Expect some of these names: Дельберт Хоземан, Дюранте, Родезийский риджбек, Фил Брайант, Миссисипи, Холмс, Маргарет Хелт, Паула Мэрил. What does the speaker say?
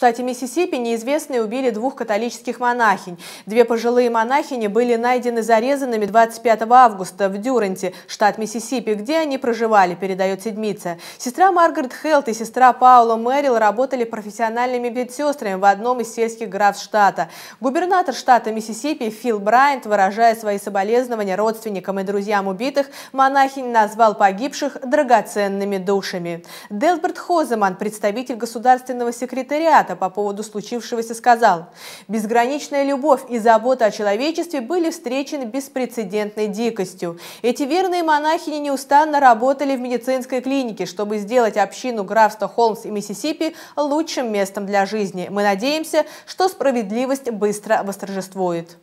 штате Миссисипи неизвестные убили двух католических монахинь. Две пожилые монахини были найдены зарезанными 25 августа в Дюранте, штат Миссисипи, где они проживали, передает «Седмица». Сестра Маргарет Хелт и сестра Паула Мэрил работали профессиональными медсестрами в одном из сельских графств штата. Губернатор штата Миссисипи Фил Брайант, выражая свои соболезнования родственникам и друзьям убитых, монахинь назвал погибших драгоценными душами. Дельберт Хоземан, представитель государственного секретариата, по поводу случившегося сказал: «Безграничная любовь и забота о человечестве были встречены беспрецедентной дикостью. Эти верные монахини неустанно работали в медицинской клинике, чтобы сделать общину графства Холмс и Миссисипи лучшим местом для жизни. Мы надеемся, что справедливость быстро восторжествует».